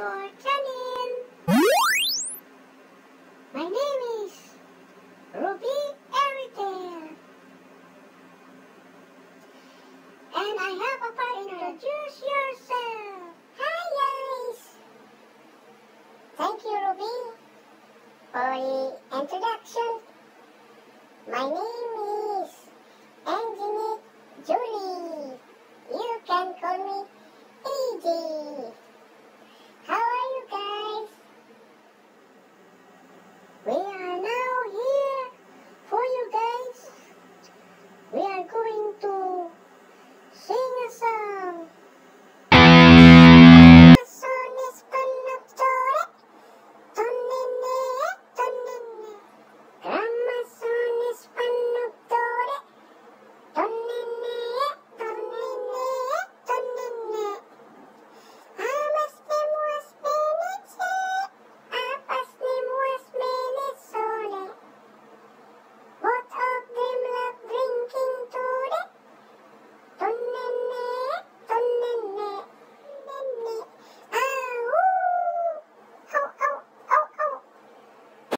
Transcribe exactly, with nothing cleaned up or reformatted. outdoor channel. My name is Ruby Airytale, and I have a part. Introduce yourself. Hi guys. Thank you, Ruby, for the introduction. My name is Angelique Julie. You can call me A J.